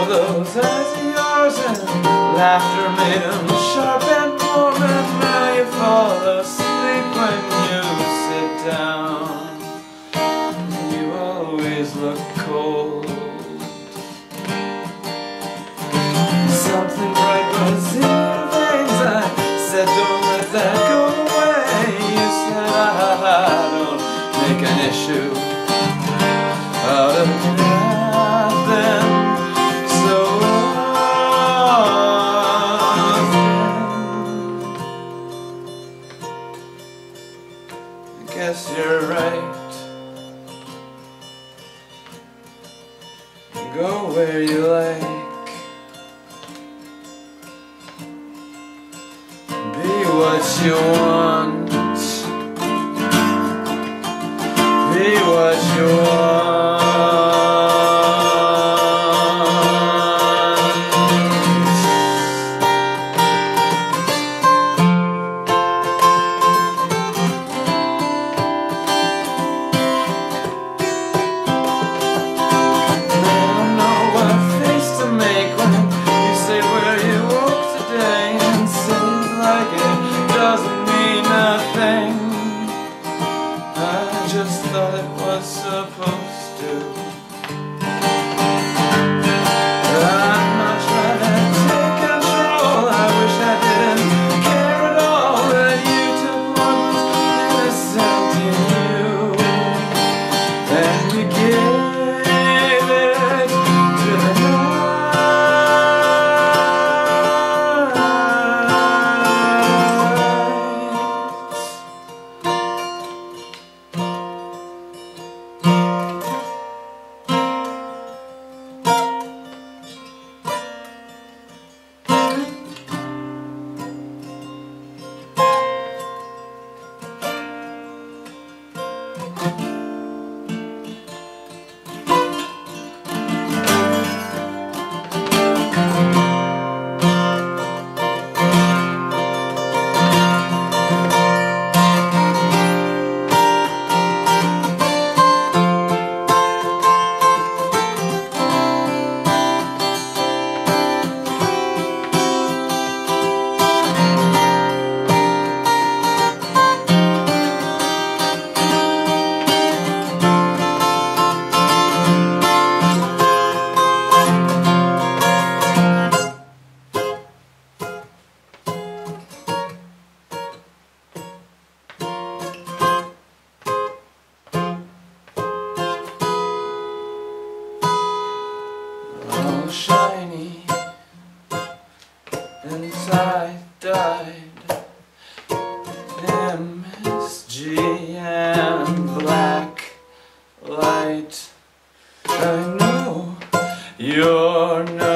all those eyes of yours and laughter made them sharp and warm, and now you fall asleep when you sit down. You always look cold. Something bright was in your veins. I said, don't let that go away. You said, I don't make an issue out of nothing. So often I guess you're right. Go where you like, what you want, be what you want. I don't know what face to make when you say where you walk today and say it like it doesn't mean nothing. I just thought it was supposed to. I'm not trying to take control. I wish I didn't care at all that you took one innocent in you and you gave it to the shiny inside dyed MSG and black light. I know you're not